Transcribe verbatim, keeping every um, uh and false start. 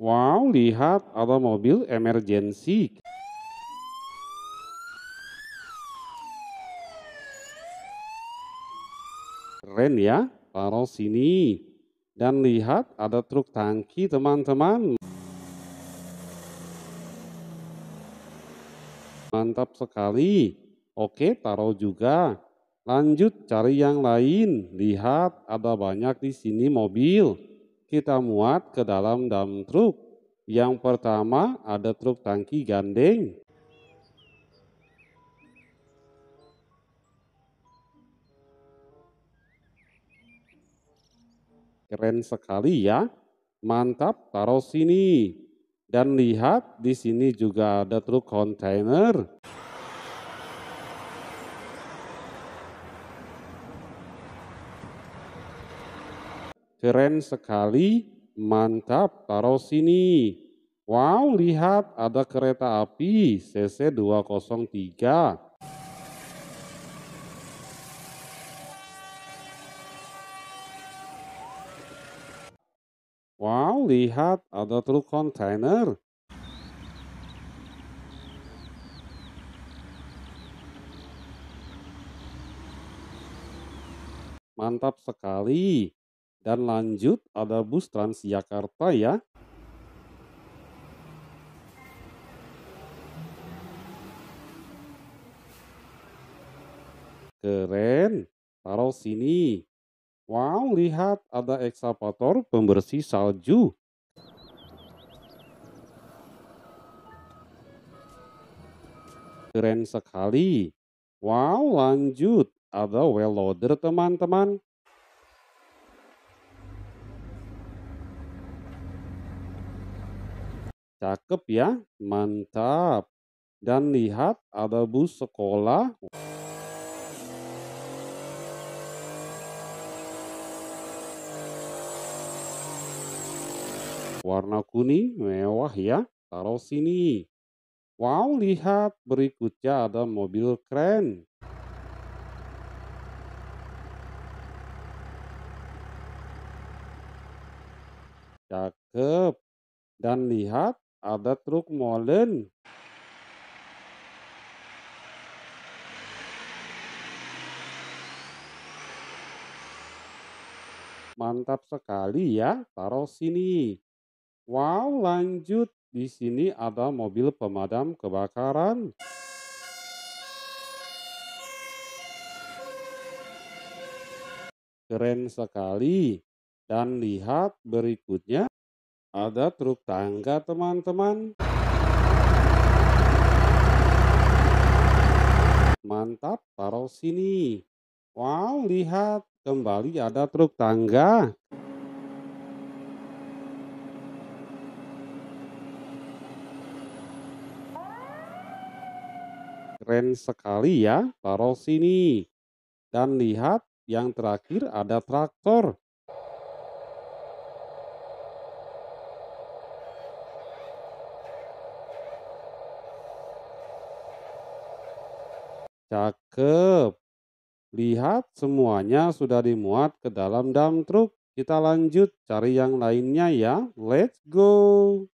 Wow, lihat ada mobil emergency. Keren ya, taruh sini. Dan lihat ada truk tangki teman-teman. Mantap sekali. Oke, taruh juga. Lanjut cari yang lain. Lihat ada banyak di sini mobil. Kita muat ke dalam dam truk. Yang pertama ada truk tangki gandeng. Keren sekali ya. Mantap, taruh sini. Dan lihat di sini juga ada truk kontainer. Keren sekali, mantap, taruh sini. Wow, lihat ada kereta api C C dua nol tiga. Wow, lihat ada truk kontainer. Mantap sekali. Dan lanjut ada bus Transjakarta ya. Keren, taruh sini. Wow, lihat ada eksavator pembersih salju. Keren sekali. Wow, lanjut ada well loader teman-teman. Cakep ya, mantap. Dan lihat ada bus sekolah. Warna kuning, mewah ya, taruh sini. Wow, lihat berikutnya ada mobil keren. Cakep. Dan lihat ada truk molen. Mantap sekali ya, taruh sini. Wow, lanjut. Di sini ada mobil pemadam kebakaran. Keren sekali. Dan lihat berikutnya. Ada truk tangga teman-teman. Mantap, taruh sini. Wow, lihat kembali ada truk tangga. Keren sekali ya, taruh sini. Dan lihat yang terakhir ada traktor. Cakep. Lihat semuanya sudah dimuat ke dalam dam truk. Kita lanjut cari yang lainnya ya. Let's go.